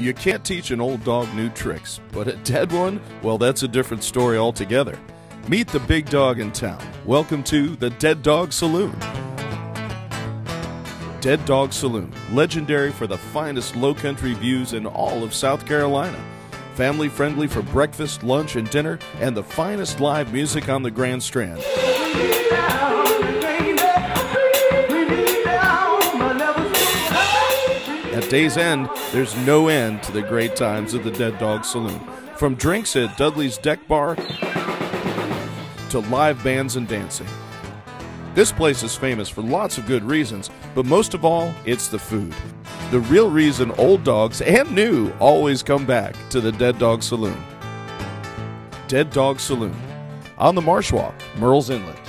You can't teach an old dog new tricks, but a dead one? Well, that's a different story altogether. Meet the big dog in town. Welcome to the Dead Dog Saloon. Dead Dog Saloon, legendary for the finest low country views in all of South Carolina. Family friendly for breakfast, lunch, and dinner, and the finest live music on the Grand Strand. At day's end, there's no end to the great times at the Dead Dog Saloon. From drinks at Dudley's Deck Bar to live bands and dancing. This place is famous for lots of good reasons, but most of all, it's the food. The real reason old dogs and new always come back to the Dead Dog Saloon. Dead Dog Saloon on the Marshwalk, Murrells Inlet.